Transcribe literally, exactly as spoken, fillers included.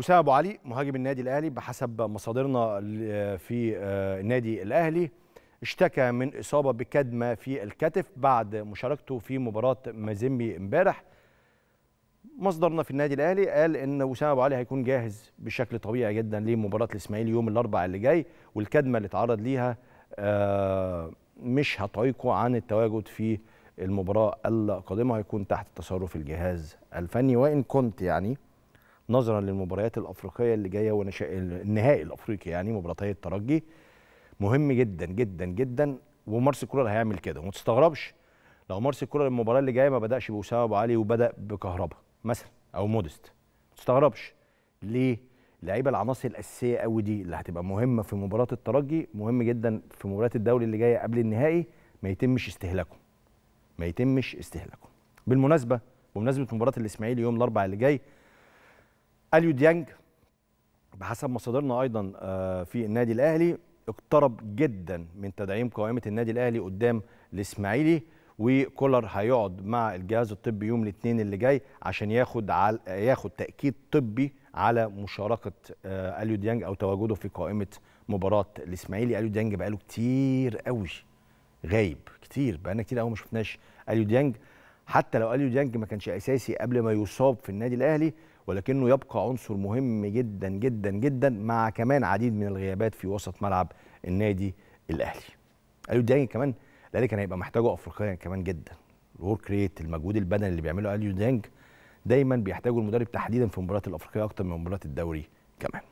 أسامة أبو علي مهاجم النادي الأهلي بحسب مصادرنا في النادي الأهلي اشتكى من إصابة بكدمة في الكتف بعد مشاركته في مباراة مازيمبي امبارح. مصدرنا في النادي الأهلي قال إن أسامة أبو علي هيكون جاهز بشكل طبيعي جدا لمباراة الإسماعيلي يوم الأربعاء اللي جاي، والكدمة اللي تعرض ليها مش هتعيقه عن التواجد في المباراة القادمة، هيكون تحت تصرف الجهاز الفني. وإن كنت يعني نظرا للمباريات الأفريقية اللي جاية ونشاء النهائي الأفريقي يعني مباراتي الترجي مهم جدا جدا جدا، ومارس كولر هيعمل كده. وما تستغربش لو مارس كولر المباراه اللي جايه ما بداش بأسامة أبو علي وبدا بكهربا مثلا او مودست، ما تستغربش. ليه؟ اللعيبه العناصر الاساسيه قوي دي اللي هتبقى مهمه في مباراه الترجي، مهم جدا في مباراه الدوري اللي جايه قبل النهائي ما يتمش استهلاكهم ما يتمش استهلاكهم. بالمناسبه بمناسبه مباراه الاسماعيلي يوم الاربعاء اللي جاي، أليو ديانج بحسب مصادرنا ايضا في النادي الاهلي اقترب جدا من تدعيم قائمه النادي الاهلي قدام الاسماعيلي، وكولر هيقعد مع الجهاز الطبي يوم الاثنين اللي جاي عشان ياخد على ياخد تاكيد طبي على مشاركه أليو ديانج او تواجده في قائمه مباراه الاسماعيلي. أليو ديانج بقاله كتير قوي غايب، كتير بقالنا كتير قوي ما شفناش أليو ديانج. حتى لو أليو ديانج ما كانش اساسي قبل ما يصاب في النادي الاهلي، ولكنه يبقى عنصر مهم جدا جدا جدا مع كمان عديد من الغيابات في وسط ملعب النادي الاهلي. أليو ديانج كمان الاهلي كان هيبقى محتاجه افريقيا كمان جدا. الورك ريت، المجهود البدني اللي بيعمله أليو ديانج دايما بيحتاجه المدرب تحديدا في المباريات الافريقيه اكتر من مباريات الدوري كمان.